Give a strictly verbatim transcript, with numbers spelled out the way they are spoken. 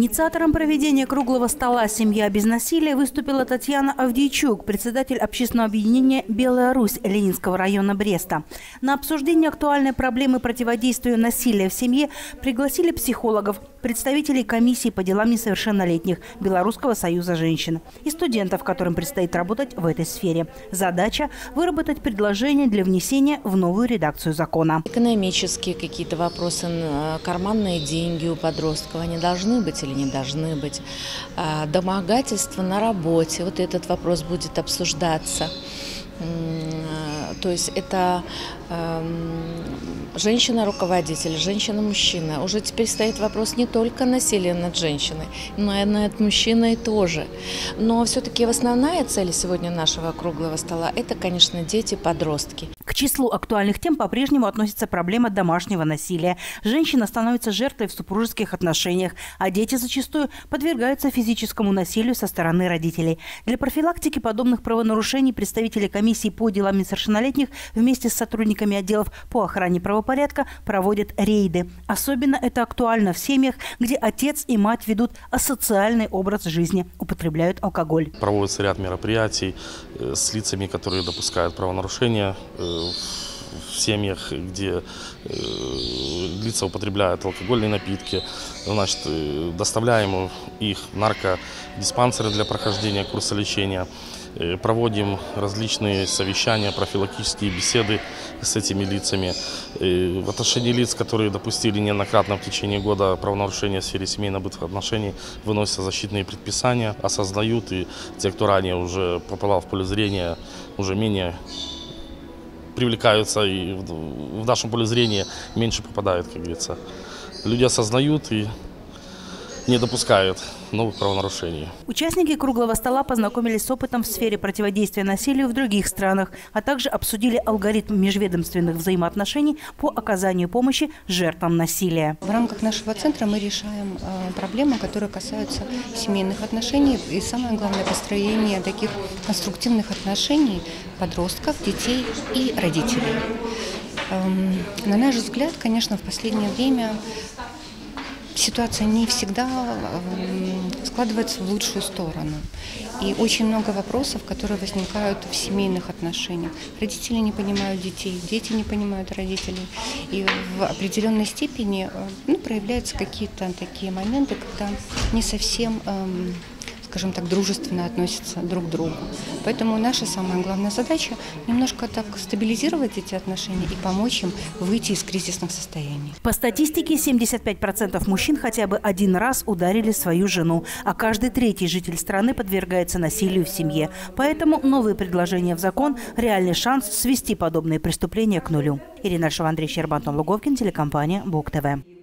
Инициатором проведения круглого стола «Семья без насилия» выступила Татьяна Авдейчук, председатель общественного объединения «Белая Русь» Ленинского района Бреста. На обсуждение актуальной проблемы противодействию насилия в семье пригласили психологов, представителей комиссии по делам несовершеннолетних Белорусского союза женщин и студентов, которым предстоит работать в этой сфере. Задача – выработать предложение для внесения в новую редакцию закона. Экономические какие-то вопросы, карманные деньги у подростков, они должны быть или не должны быть. Домогательство на работе, вот этот вопрос будет обсуждаться. То есть это женщина-руководитель, женщина-мужчина. Уже теперь стоит вопрос не только насилия над женщиной, но и над мужчиной тоже. Но все-таки основная цель сегодня нашего круглого стола – это, конечно, дети, подростки. К числу актуальных тем по-прежнему относится проблема домашнего насилия. Женщина становится жертвой в супружеских отношениях, а дети зачастую подвергаются физическому насилию со стороны родителей. Для профилактики подобных правонарушений представители комиссии по делам несовершеннолетних вместе с сотрудниками отделов по охране правопорядка проводят рейды. Особенно это актуально в семьях, где отец и мать ведут асоциальный образ жизни, употребляют алкоголь. Проводится ряд мероприятий с лицами, которые допускают правонарушения в семьях, где лица употребляют алкогольные напитки. Значит, доставляем их в наркодиспансеры для прохождения курса лечения. Проводим различные совещания, профилактические беседы с этими лицами. В отношении лиц, которые допустили неоднократно в течение года правонарушения в сфере семейно-бытовых отношений, выносятся защитные предписания, осознают, и те, кто ранее уже попал в поле зрения, уже менее привлекаются и в нашем поле зрения меньше попадают, как говорится. Люди осознают и не допускают новых правонарушений. Участники круглого стола познакомились с опытом в сфере противодействия насилию в других странах, а также обсудили алгоритм межведомственных взаимоотношений по оказанию помощи жертвам насилия. В рамках нашего центра мы решаем проблемы, которые касаются семейных отношений и, самое главное, построение таких конструктивных отношений подростков, детей и родителей. На наш взгляд, конечно, в последнее время ситуация не всегда складывается в лучшую сторону. И очень много вопросов, которые возникают в семейных отношениях. Родители не понимают детей, дети не понимают родителей. И в определенной степени, ну, проявляются какие-то такие моменты, когда не совсем, эм, скажем так, дружественно относятся друг к другу. Поэтому наша самая главная задача – немножко так стабилизировать эти отношения и помочь им выйти из кризисных состояний. По статистике, семьдесят пять процентов мужчин хотя бы один раз ударили свою жену, а каждый третий житель страны подвергается насилию в семье. Поэтому новые предложения в закон – реальный шанс свести подобные преступления к нулю. Ирина Шевандрич, Щербатон Луговкин, телекомпания Буг-ТВ.